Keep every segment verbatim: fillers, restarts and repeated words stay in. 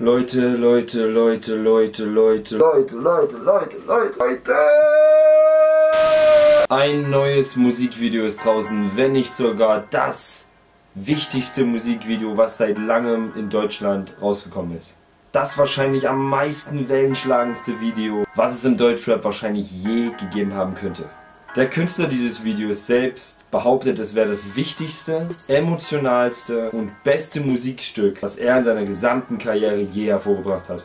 Leute, Leute, Leute, Leute, Leute, Leute, Leute, Leute, Leute, Leute. Ein neues Musikvideo ist draußen, wenn nicht sogar das wichtigste Musikvideo, was seit langem in Deutschland rausgekommen ist. Das wahrscheinlich am meisten wellenschlagendste Video, was es im Deutschrap wahrscheinlich je gegeben haben könnte. Der Künstler dieses Videos selbst behauptet, es wäre das wichtigste, emotionalste und beste Musikstück, was er in seiner gesamten Karriere je hervorgebracht hat.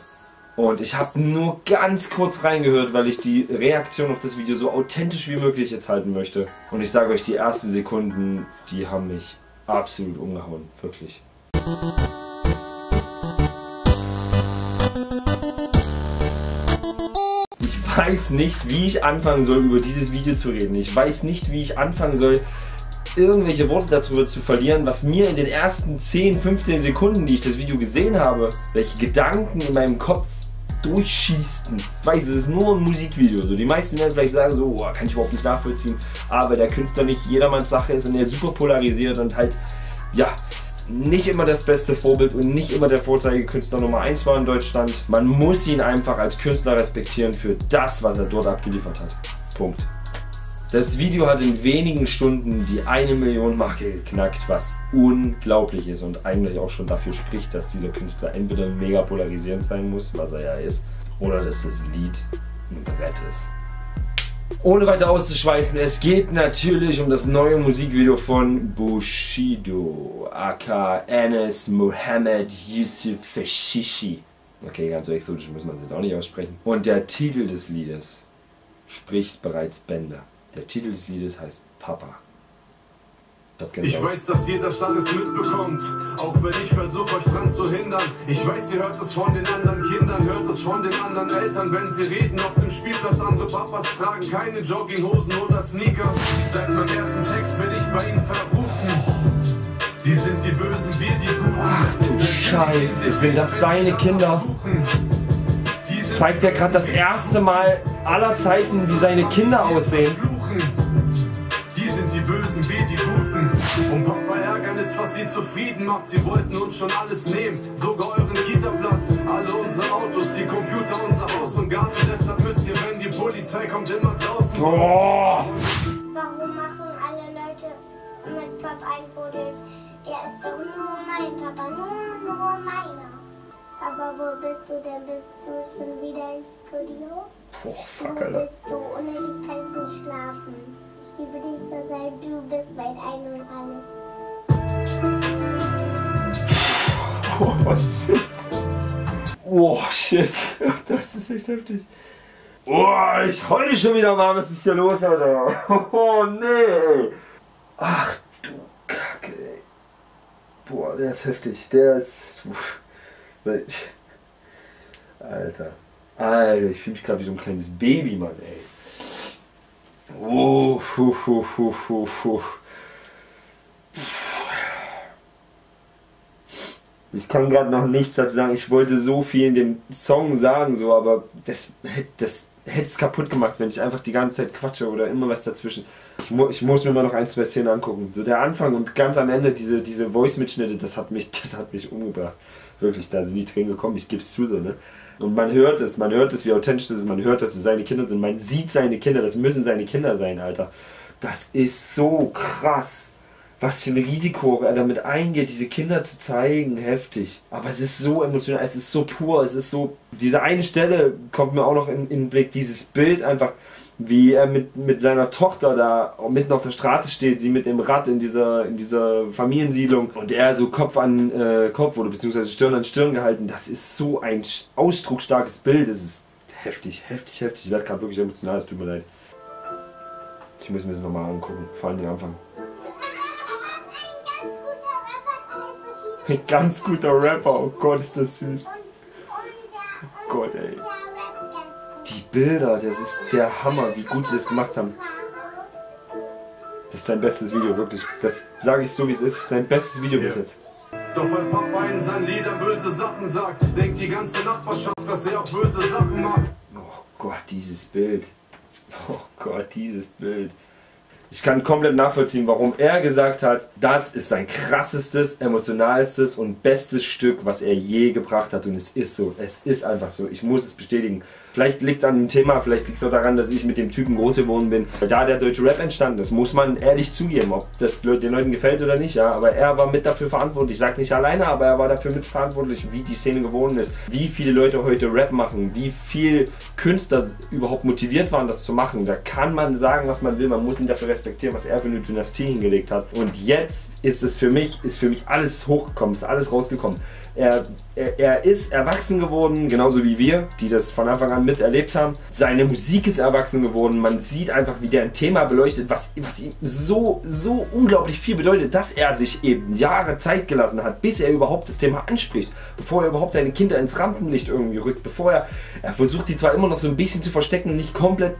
Und ich habe nur ganz kurz reingehört, weil ich die Reaktion auf das Video so authentisch wie möglich jetzt halten möchte. Und ich sage euch, die ersten Sekunden, die haben mich absolut umgehauen, wirklich. Ich weiß nicht, wie ich anfangen soll, über dieses Video zu reden. Ich weiß nicht, wie ich anfangen soll, irgendwelche Worte darüber zu verlieren, was mir in den ersten zehn, fünfzehn Sekunden, die ich das Video gesehen habe, welche Gedanken in meinem Kopf durchschießen. Ich weiß, es ist nur ein Musikvideo. So, die meisten werden vielleicht sagen, so, oh, kann ich überhaupt nicht nachvollziehen. Aber der Künstler nicht jedermanns Sache ist und er super polarisiert und halt, ja, nicht immer das beste Vorbild und nicht immer der Vorzeigekünstler Nummer eins war in Deutschland. Man muss ihn einfach als Künstler respektieren für das, was er dort abgeliefert hat. Punkt. Das Video hat in wenigen Stunden die eine Million Marke geknackt, was unglaublich ist und eigentlich auch schon dafür spricht, dass dieser Künstler entweder mega polarisierend sein muss, was er ja ist, oder dass das Lied ein Brett ist. Ohne weiter auszuschweifen, es geht natürlich um das neue Musikvideo von Bushido, aka Enes Mohammed Yusuf Feshishi. Okay, ganz so exotisch muss man es jetzt auch nicht aussprechen. Und der Titel des Liedes spricht bereits Bände. Der Titel des Liedes heißt Papa. Ich weiß, dass ihr das alles mitbekommt, auch wenn ich versuche, euch dran zu hindern. Ich weiß, ihr hört es von den anderen Kindern, hört es von den anderen Eltern, wenn sie reden auf dem Spiel, dass andere Papas tragen keine Jogginghosen oder Sneaker. Seit meinem ersten Text bin ich bei ihnen verrufen. Die sind die Bösen, wir die Guten. Ach du Scheiße, sind das seine Kinder? Zeigt er gerade das erste Mal aller Zeiten, wie seine Kinder aussehen? Bösen wie die Guten. Und Papa ärgern ist, was sie zufrieden macht. Sie wollten uns schon alles nehmen, sogar euren Kita-Platz, alle unsere Autos, die Computer, unser Haus und Garten. Deshalb müsst ihr, wenn die Polizei kommt, immer draußen. Oh. Warum machen alle Leute mit Papa ein Foto? Der ist doch nur mein Papa, nur, nur meiner. Aber wo bist du denn? Bist du schon wieder im Studio? Oh, fuck, Alter. Wo bist du? Ohne dich kann ich nicht schlafen. Ich liebe dich so, sei du bist mein Ein und Alles. Oh shit. Oh shit. Das ist echt heftig. Oh, ich heule schon wieder mal. Was ist hier los, Alter? Oh nee. Ach du Kacke, ey. Boah, der ist heftig. Der ist... Alter. Alter, ich fühle mich gerade wie so ein kleines Baby, Mann, ey. Oh, hu, hu, hu, hu, hu. Ich kann gerade noch nichts dazu sagen. Ich wollte so viel in dem Song sagen, so, aber das, das hätte es kaputt gemacht, wenn ich einfach die ganze Zeit quatsche oder immer was dazwischen. Ich, mu ich muss mir mal noch ein, zwei Szenen angucken. So der Anfang und ganz am Ende diese, diese Voice-Mitschnitte, das hat mich, das hat mich umgebracht. Wirklich, da sind die Tränen gekommen, ich gebe es zu, so, ne? Und man hört es, man hört es, wie authentisch es ist, man hört, dass es seine Kinder sind, man sieht seine Kinder, das müssen seine Kinder sein, Alter. Das ist so krass, was für ein Risiko er damit eingeht, diese Kinder zu zeigen, heftig. Aber es ist so emotional, es ist so pur, es ist so... Diese eine Stelle kommt mir auch noch in, in den Blick, dieses Bild einfach, wie er mit, mit seiner Tochter da mitten auf der Straße steht, sie mit dem Rad in dieser, in dieser Familiensiedlung und er so Kopf an äh, Kopf oder beziehungsweise Stirn an Stirn gehalten. Das ist so ein ausdrucksstarkes Bild. Das ist heftig, heftig, heftig. Ich werde gerade wirklich emotional, es tut mir leid. Ich muss mir das nochmal angucken, vor allem den Anfang. Ein ganz guter Rapper, oh Gott, ist das süß. Oh Gott, ey. Die Bilder, das ist der Hammer, wie gut sie das gemacht haben. Das ist sein bestes Video, wirklich. Das sage ich so, wie es ist. Sein bestes Video bis jetzt. Doch wenn Papa in seinen Liedern böse Sachen sagt, denkt die ganze Nachbarschaft, dass er auch böse Sachen macht. Oh Gott, dieses Bild. Oh Gott, dieses Bild. Ich kann komplett nachvollziehen, warum er gesagt hat, das ist sein krassestes, emotionalstes und bestes Stück, was er je gebracht hat. Und es ist so, es ist einfach so. Ich muss es bestätigen. Vielleicht liegt es an dem Thema, vielleicht liegt es auch daran, dass ich mit dem Typen groß geworden bin. Da der deutsche Rap entstanden ist, muss man ehrlich zugeben, ob das den Leuten gefällt oder nicht. Ja, aber er war mit dafür verantwortlich. Ich sage nicht alleine, aber er war dafür mitverantwortlich, wie die Szene geworden ist. Wie viele Leute heute Rap machen, wie viel Künstler überhaupt motiviert waren, das zu machen. Da kann man sagen, was man will. Man muss ihn dafür respektieren, was er für eine Dynastie hingelegt hat. Und jetzt ist es für mich, ist für mich alles hochgekommen, ist alles rausgekommen. Er, er, er ist erwachsen geworden, genauso wie wir, die das von Anfang an miterlebt haben. Seine Musik ist erwachsen geworden. Man sieht einfach, wie der ein Thema beleuchtet, was, was ihm so, so unglaublich viel bedeutet, dass er sich eben Jahre Zeit gelassen hat, bis er überhaupt das Thema anspricht, bevor er überhaupt seine Kinder ins Rampenlicht irgendwie rückt, bevor er, er versucht, sie zwar immer noch so ein bisschen zu verstecken, nicht komplett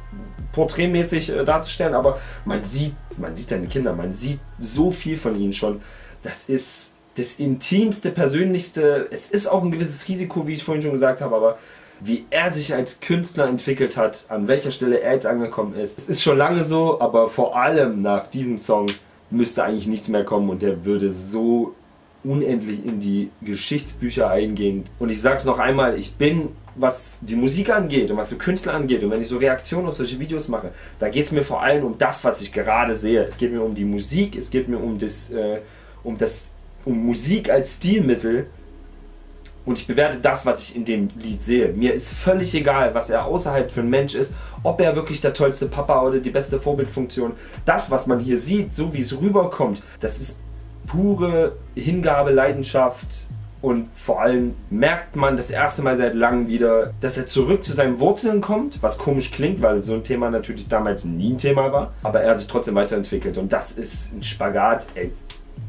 porträtmäßig äh, darzustellen, aber man sieht, man sieht deine Kinder, man sieht so viel von ihnen schon. Das ist das Intimste, Persönlichste. Es ist auch ein gewisses Risiko, wie ich vorhin schon gesagt habe, aber wie er sich als Künstler entwickelt hat, an welcher Stelle er jetzt angekommen ist. Es ist schon lange so, aber vor allem nach diesem Song müsste eigentlich nichts mehr kommen und der würde so unendlich in die Geschichtsbücher eingehen. Und ich sag's noch einmal, ich bin, was die Musik angeht und was die Künstler angeht und wenn ich so Reaktionen auf solche Videos mache, da geht es mir vor allem um das, was ich gerade sehe. Es geht mir um die Musik, es geht mir um das, äh, um das, um Musik als Stilmittel und ich bewerte das, was ich in dem Lied sehe. Mir ist völlig egal, was er außerhalb für ein Mensch ist, ob er wirklich der tollste Papa oder die beste Vorbildfunktion. Das, was man hier sieht, so wie es rüberkommt, das ist pure Hingabe, Leidenschaft. Und vor allem merkt man das erste Mal seit langem wieder, dass er zurück zu seinen Wurzeln kommt, was komisch klingt, weil so ein Thema natürlich damals nie ein Thema war. Aber er hat sich trotzdem weiterentwickelt und das ist ein Spagat. Ey,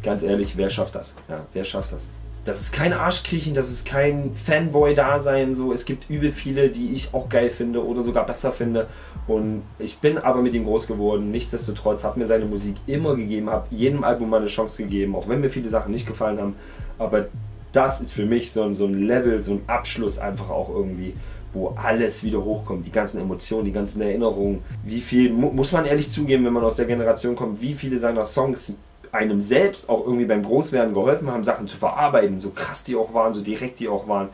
ganz ehrlich, wer schafft das? Ja, wer schafft das? Das ist kein Arschkriechen, das ist kein Fanboy-Dasein, so. Es gibt übel viele, die ich auch geil finde oder sogar besser finde. Und ich bin aber mit ihm groß geworden. Nichtsdestotrotz hat mir seine Musik immer gegeben, habe jedem Album meine Chance gegeben, auch wenn mir viele Sachen nicht gefallen haben. Aber das ist für mich so ein, so ein Level, so ein Abschluss einfach auch irgendwie, wo alles wieder hochkommt, die ganzen Emotionen, die ganzen Erinnerungen. Wie viel, mu muss man ehrlich zugeben, wenn man aus der Generation kommt, wie viele seiner Songs einem selbst auch irgendwie beim Großwerden geholfen haben, Sachen zu verarbeiten, so krass die auch waren, so direkt die auch waren.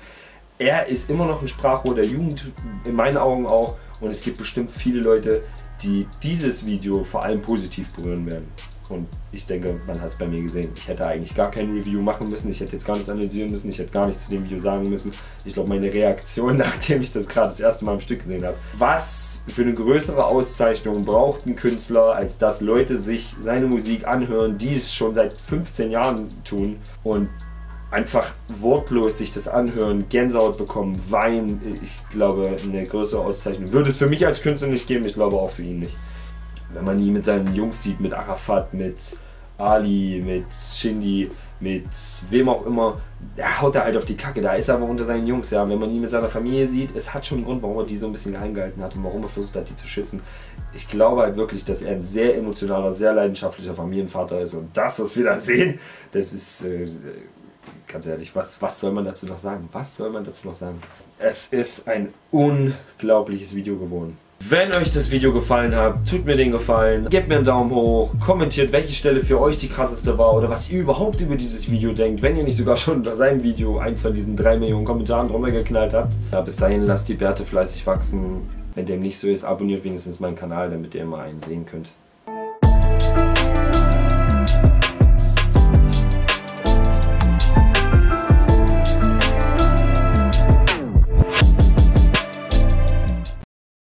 Er ist immer noch ein Sprachrohr der Jugend, in meinen Augen auch, und es gibt bestimmt viele Leute, die dieses Video vor allem positiv berühren werden. Und ich denke, man hat es bei mir gesehen. Ich hätte eigentlich gar kein Review machen müssen, ich hätte jetzt gar nichts analysieren müssen, ich hätte gar nichts zu dem Video sagen müssen. Ich glaube, meine Reaktion, nachdem ich das gerade das erste Mal im Stück gesehen habe. Was für eine größere Auszeichnung braucht ein Künstler, als dass Leute sich seine Musik anhören, die es schon seit fünfzehn Jahren tun und einfach wortlos sich das anhören, Gänsehaut bekommen, weinen. Ich glaube, eine größere Auszeichnung würde es für mich als Künstler nicht geben, ich glaube auch für ihn nicht. Wenn man ihn mit seinen Jungs sieht, mit Arafat, mit Ali, mit Shindi, mit wem auch immer, da haut er halt auf die Kacke, da ist er aber unter seinen Jungs, ja. Wenn man ihn mit seiner Familie sieht, es hat schon einen Grund, warum er die so ein bisschen geheim gehalten hat und warum er versucht hat, die zu schützen. Ich glaube halt wirklich, dass er ein sehr emotionaler, sehr leidenschaftlicher Familienvater ist und das, was wir da sehen, das ist, äh, ganz ehrlich, was, was soll man dazu noch sagen? Was soll man dazu noch sagen? Es ist ein unglaubliches Video geworden. Wenn euch das Video gefallen hat, tut mir den Gefallen, gebt mir einen Daumen hoch, kommentiert, welche Stelle für euch die krasseste war oder was ihr überhaupt über dieses Video denkt, wenn ihr nicht sogar schon unter seinem Video eins von diesen drei Millionen Kommentaren drunter geknallt habt. Ja, bis dahin lasst die Bärte fleißig wachsen, wenn dem nicht so ist, abonniert wenigstens meinen Kanal, damit ihr immer einen sehen könnt.